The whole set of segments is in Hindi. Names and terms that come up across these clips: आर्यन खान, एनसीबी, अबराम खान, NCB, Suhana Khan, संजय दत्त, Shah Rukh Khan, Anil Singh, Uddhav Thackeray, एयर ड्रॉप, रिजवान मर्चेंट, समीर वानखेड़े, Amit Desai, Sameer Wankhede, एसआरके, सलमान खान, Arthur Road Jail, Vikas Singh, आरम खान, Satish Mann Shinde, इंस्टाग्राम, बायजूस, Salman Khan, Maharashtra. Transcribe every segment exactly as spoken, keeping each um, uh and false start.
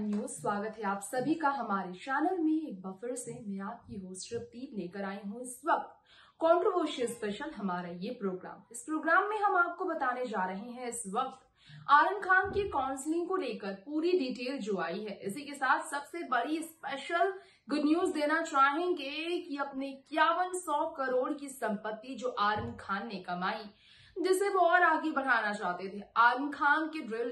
Prime news. स्वागत है आप सभी का हमारे चैनल में। एक बार फिर से मैं आपकी होस्ट रवदीप लेकर आई हूँ इस वक्त कंट्रोवर्शियल स्पेशल हमारा ये प्रोग्राम। इस प्रोग्राम में हम आपको बताने जा रहे हैं इस वक्त आरम खान की काउंसलिंग को लेकर पूरी डिटेल जो आई है। इसी के साथ सबसे बड़ी स्पेशल गुड न्यूज देना चाहेंगे कि अपने इक्यावन सौ करोड़ की संपत्ति जो आरम खान ने कमाई, जिसे वो और आगे बढ़ाना चाहते थे। आरम खान के ड्रिल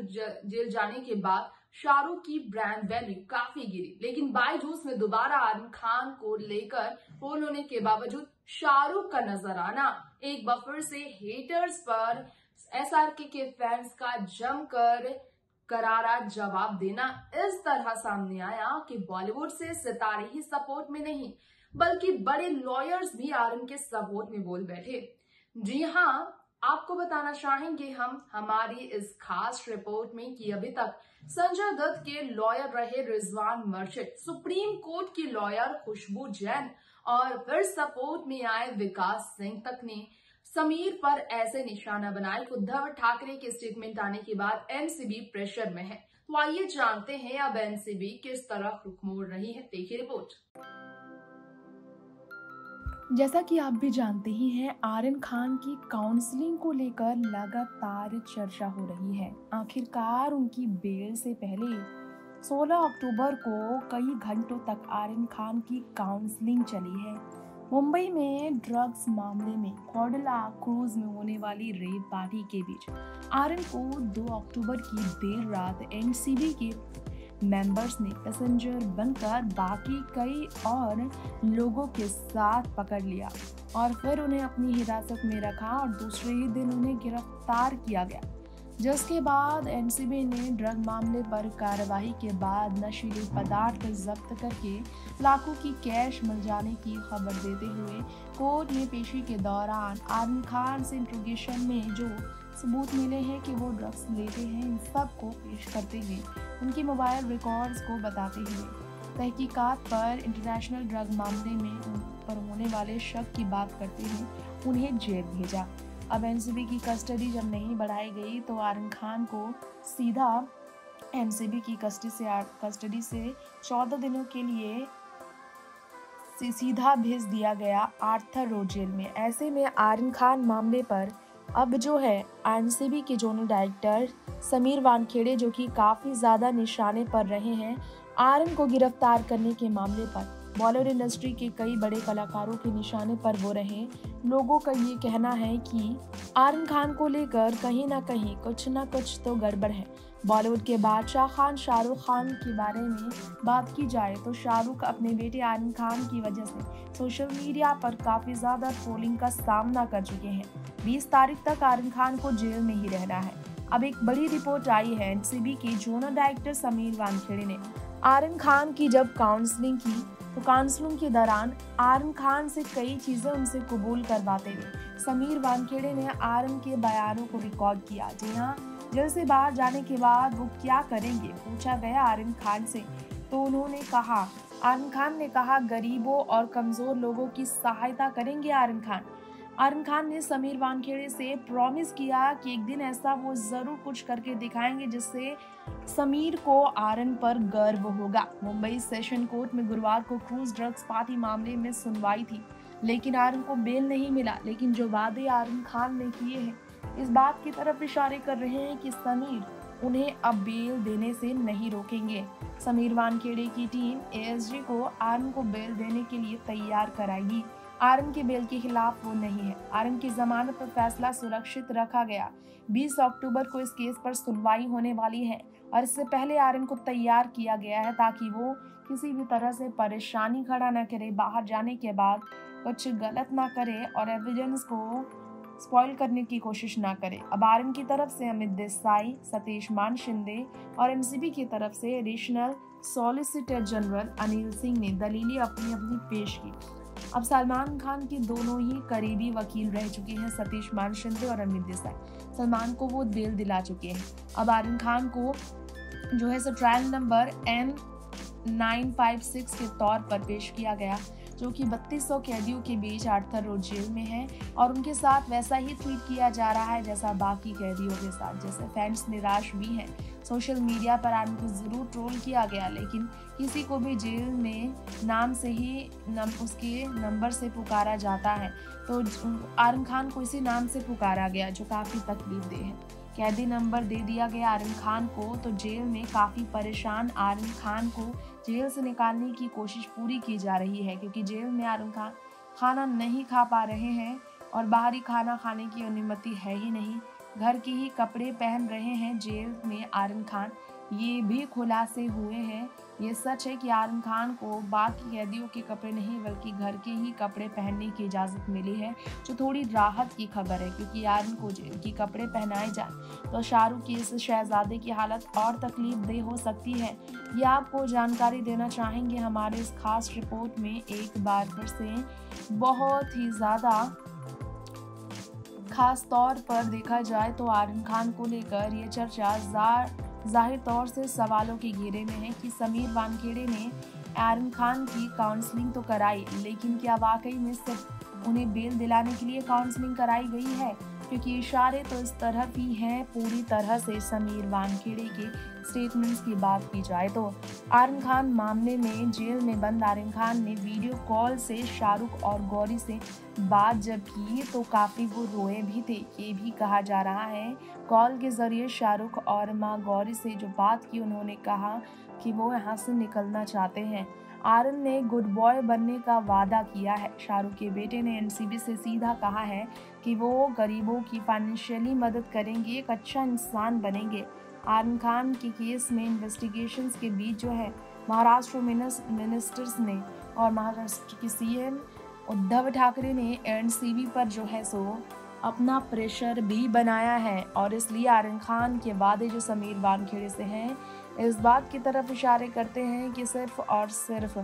जेल जाने के बाद शाहरुख की ब्रांड वैल्यू काफी गिरी, लेकिन बायजूस में दोबारा आरम खान को लेकर पोल होने के बावजूद शाहरुख का नजर आना एक बार फिर से हेटर्स पर एसआरके के फैंस का जमकर करारा जवाब देना इस तरह सामने आया कि बॉलीवुड से सितारे ही सपोर्ट में नहीं बल्कि बड़े लॉयर्स भी आरम के सपोर्ट में बोल बैठे। जी हाँ, आपको बताना चाहेंगे हम हमारी इस खास रिपोर्ट में कि अभी तक संजय दत्त के लॉयर रहे रिजवान मर्चेंट, सुप्रीम कोर्ट की लॉयर खुशबू जैन और फिर सपोर्ट में आए विकास सिंह तक ने समीर पर ऐसे निशाना बनाए। उद्धव ठाकरे के स्टेटमेंट आने के बाद एनसीबी प्रेशर में है, तो आइए जानते हैं अब एनसीबी किस तरह रुख मोड़ रही है। देखिए रिपोर्ट। जैसा कि आप भी जानते ही हैं, आरम खान की काउंसलिंग को लेकर लगातार चर्चा हो रही है। आखिरकार उनकी बेल से पहले सोलह अक्टूबर को कई घंटों तक आरम खान की काउंसलिंग चली है। मुंबई में ड्रग्स मामले में कोडला क्रूज में होने वाली रेव पार्टी के बीच आरम को दो अक्टूबर की देर रात एनसीबी के मेंबर्स ने पैसेंजर बनकर बाकी कई और लोगों के साथ पकड़ लिया और फिर उन्हें अपनी हिरासत में रखा और दूसरे ही दिन उन्हें गिरफ्तार किया गया, जिसके बाद एनसीबी ने ड्रग मामले पर कार्रवाई के बाद नशीले पदार्थ जब्त करके लाखों की कैश मिल जाने की खबर देते हुए कोर्ट में पेशी के दौरान आरम खान से इंट्रोगेशन में जो सबूत मिले हैं कि वो ड्रग्स लेते हैं, इन सब को पेश करते हुए उनकी मोबाइल रिकॉर्ड्स को बताते हुए तहकीकात पर इंटरनेशनल ड्रग मामले में उन पर होने वाले शक की बात करते हुए उन्हें जेल भेजा। अब एनसीबी की कस्टडी जब नहीं बढ़ाई गई तो आरम खान को सीधा एनसीबी की कस्टडी से कस्टडी से चौदह दिनों के लिए सीधा भेज दिया गया आर्थर रोड जेल में। ऐसे में आरम खान मामले पर अब जो है एनसीबी के जोनल डायरेक्टर समीर वानखेड़े, जो कि काफ़ी ज़्यादा निशाने पर रहे हैं आरम को गिरफ्तार करने के मामले पर, बॉलीवुड इंडस्ट्री के कई बड़े कलाकारों के निशाने पर वो रहे। लोगों का ये कहना है कि आरम खान को लेकर कहीं ना कहीं कुछ ना कुछ तो गड़बड़ है। बॉलीवुड के बादशाह खान शाहरुख खान के बारे में बात की जाए तो शाहरुख अपने बेटे आरम खान की वजह से सोशल मीडिया पर काफ़ी ज़्यादा ट्रोलिंग का सामना कर चुके हैं। बीस तारीख तक आरम खान को जेल में ही रहना है। अब एक बड़ी रिपोर्ट आई है एनसीबी के जोनल डायरेक्टर समीर वानखेड़े ने। आरम खान की जब काउंसलिंग की तो काउंसलिंग के दौरान आरम खान से कई चीज़ें उनसे कबूल करवाते हुए समीर वानखेड़े ने आरम के बयानों को रिकॉर्ड किया। जी हाँ, जेल से बाहर जाने के बाद वो क्या करेंगे पूछा गया आरम खान से, तो उन्होंने कहा आरम खान ने कहा गरीबों और कमज़ोर लोगों की सहायता करेंगे आरम खान। आरम खान ने समीर वानखेड़े से प्रॉमिस किया कि एक दिन ऐसा वो ज़रूर कुछ करके दिखाएंगे जिससे समीर को आरम पर गर्व होगा। मुंबई सेशन कोर्ट में गुरुवार को क्रूज ड्रग्स पार्टी मामले में सुनवाई थी, लेकिन आरम को बेल नहीं मिला। लेकिन जो वादे आरम खान ने किए हैं इस बात की तरफ इशारे कर रहे हैं कि समीर उन्हें अब बेल देने से नहीं रोकेंगे। समीर वानखेड़े की टीम एएसजी को आरम को बेल देने के लिए तैयार कराएगी। आरम की बेल के खिलाफ वो नहीं है। आरम की जमानत पर फैसला सुरक्षित रखा गया। बीस अक्टूबर को इस केस पर सुनवाई होने वाली है और इससे पहले आरम को तैयार किया गया है ताकि वो किसी भी तरह से परेशानी खड़ा ना करे, बाहर जाने के बाद कुछ गलत ना करे और एविडेंस को स्पॉइल करने की कोशिश ना करे। अब आरम की तरफ से अमित देसाई, सतीश मान शिंदे और एनसीबी की तरफ से additional solicitor general Anil Singh ने दलीलें अपनी अपनी पेश की। अब सलमान खान के दोनों ही करीबी वकील रह चुके हैं, सतीश मान शिंदे और अमित देसाई। सलमान को वो बेल दिला चुके हैं। अब आरम खान को जो है सो trial number N nine five six के तौर पर पेश किया गया। जो कि बत्तीस सौ कैदियों के बीच आर्थर रोड जेल में है, और उनके साथ वैसा ही ट्वीट किया जा रहा है जैसा बाकी कैदियों के साथ। जैसे फैंस निराश भी हैं, सोशल मीडिया पर आर्मी को जरूर ट्रोल किया गया, लेकिन किसी को भी जेल में नाम से ही नम, उसके नंबर से पुकारा जाता है, तो आर्म खान को इसी नाम से पुकारा गया, जो काफ़ी तकलीफ देह है। कैदी नंबर दे दिया गया आर्म खान को, तो जेल में काफ़ी परेशान आर्म खान को जेल से निकालने की कोशिश पूरी की जा रही है, क्योंकि जेल में आर्म खान खाना नहीं खा पा रहे हैं और बाहरी खाना खाने की अनुमति है ही नहीं, घर के ही कपड़े पहन रहे हैं जेल में आर्म खान। ये भी खुलासे हुए हैं। ये सच है कि आर्म खान को बाकी कैदियों के कपड़े नहीं बल्कि घर के ही कपड़े पहनने की इजाज़त मिली है, जो थोड़ी राहत की खबर है, क्योंकि आर्म को जेल के कपड़े पहनाए जाए तो शाहरुख की इस शहजादे की हालत और तकलीफदेह हो सकती है। ये आपको जानकारी देना चाहेंगे हमारे इस खास रिपोर्ट में। एक बार फिर से बहुत ही ज़्यादा खास तौर पर देखा जाए तो आर्म खान को लेकर ये चर्चा जाहिर तौर से सवालों के घेरे में है कि समीर वानखेड़े ने आर्म खान की काउंसलिंग तो कराई, लेकिन क्या वाकई में सिर्फ उन्हें बेल दिलाने के लिए काउंसलिंग कराई गई है? क्योंकि इशारे तो इस तरह भी हैं पूरी तरह से। समीर वानखेड़े के स्टेटमेंट्स की बात की जाए तो आर्म खान मामले में जेल में बंद आर्म खान ने वीडियो कॉल से शाहरुख और गौरी से बात जब की तो काफ़ी वो रोए भी थे। ये भी कहा जा रहा है कॉल के ज़रिए शाहरुख और माँ गौरी से जो बात की, उन्होंने कहा कि वो यहाँ से निकलना चाहते हैं। आर्म ने गुड बॉय बनने का वादा किया है। शाहरुख के बेटे ने एन सी बी से सीधा कहा है कि वो गरीबों की फाइनेंशियली मदद करेंगे, एक अच्छा इंसान बनेंगे। आर्म खान के केस में इन्वेस्टिगेशंस के बीच जो है महाराष्ट्र मिनिस्टर्स ने और महाराष्ट्र के सी एम उद्धव ठाकरे ने एन सी बी पर जो है सो अपना प्रेशर भी बनाया है, और इसलिए आर्म खान के वादे जो समीर वानखेड़े से हैं इस बात की तरफ इशारे करते हैं कि सिर्फ और सिर्फ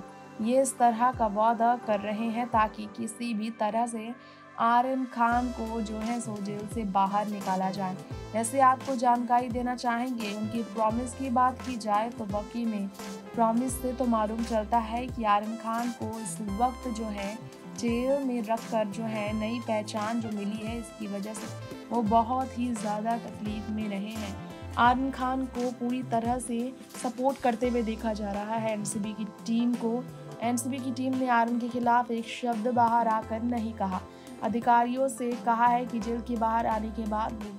ये इस तरह का वादा कर रहे हैं ताकि किसी भी तरह से आर्म खान को जो है सो जेल से बाहर निकाला जाए। वैसे आपको जानकारी देना चाहेंगे, उनकी प्रॉमिस की बात की जाए तो वाकई में प्रॉमिस से तो मालूम चलता है कि आर्म खान को इस वक्त जो है जेल में रख कर जो है नई पहचान जो मिली है, इसकी वजह से वो बहुत ही ज़्यादा तकलीफ में रहे हैं। आर्म खान को पूरी तरह से सपोर्ट करते हुए देखा जा रहा है एन सी बी की टीम को। एन सी बी की टीम ने आर्म के खिलाफ एक शब्द बाहर आकर नहीं कहा। अधिकारियों से कहा है कि जेल के बाहर आने के बाद वो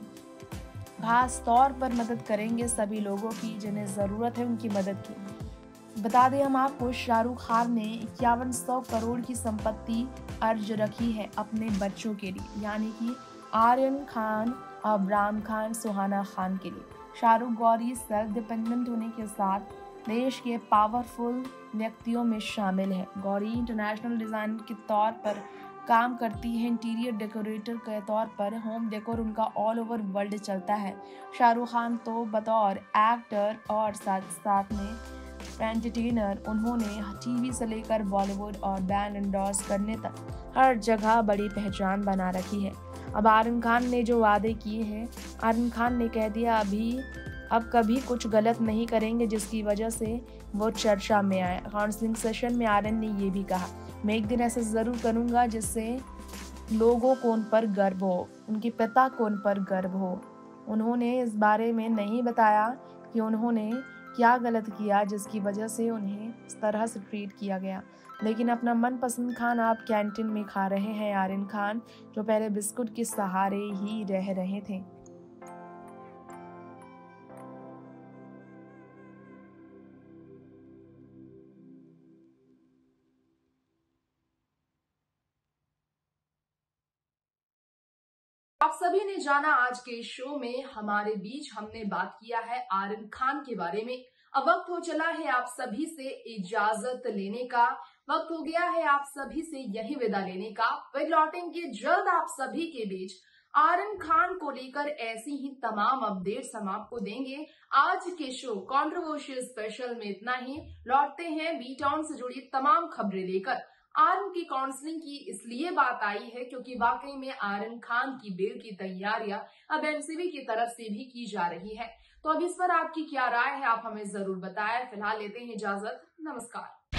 खास तौर पर मदद करेंगे सभी लोगों की जिन्हें ज़रूरत है उनकी मदद की। बता दें हम आपको, शाहरुख खान ने इक्यावन सौ करोड़ की संपत्ति अर्ज रखी है अपने बच्चों के लिए, यानी कि आर्यन खान, अबराम खान, सुहाना खान के लिए। शाहरुख गौरी सेल्फ डिपेंडेंट होने के साथ देश के पावरफुल व्यक्तियों में शामिल है। गौरी इंटरनेशनल डिज़ाइन के तौर पर काम करती है, इंटीरियर डेकोरेटर के तौर पर होम डेकोर उनका ऑल ओवर वर्ल्ड चलता है। शाहरुख खान तो बतौर एक्टर और साथ साथ में एंटरटेनर उन्होंने टीवी से लेकर बॉलीवुड और बैंड एंडोर्स करने तक हर जगह बड़ी पहचान बना रखी है। अब आर्म खान ने जो वादे किए हैं, आर्म खान ने कह दिया अभी अब कभी कुछ गलत नहीं करेंगे, जिसकी वजह से वो चर्चा में आए। काउंसलिंग सेशन में आर्यन ने ये भी कहा, मैं एक दिन ऐसा ज़रूर करूँगा जिससे लोगों को उन पर गर्व हो, उनके पिता को उन पर गर्व हो। उन्होंने इस बारे में नहीं बताया कि उन्होंने क्या गलत किया जिसकी वजह से उन्हें इस तरह से ट्रीट किया गया, लेकिन अपना मनपसंद खाना आप कैंटीन में खा रहे हैं आर्यन खान, जो पहले बिस्कुट के सहारे ही रह रहे थे। आप सभी ने जाना आज के शो में हमारे बीच हमने बात किया है आर्यन खान के बारे में। अब वक्त हो चला है आप सभी से इजाजत लेने का, वक्त हो गया है आप सभी से यही विदा लेने का। फिर लौटेंगे जल्द आप सभी के बीच, आर्यन खान को लेकर ऐसी ही तमाम अपडेट्स हम आपको देंगे। आज के शो कंट्रोवर्शियल स्पेशल में इतना ही। लौटते हैं बी टाउन से जुड़ी तमाम खबरें लेकर। आर्यन की काउंसलिंग की इसलिए बात आई है क्योंकि वाकई में आर्यन खान की बेल की तैयारियां अब एन सी बी की तरफ से भी की जा रही है। तो अब इस पर आपकी क्या राय है, आप हमें जरूर बताएं। फिलहाल लेते हैं इजाजत, नमस्कार।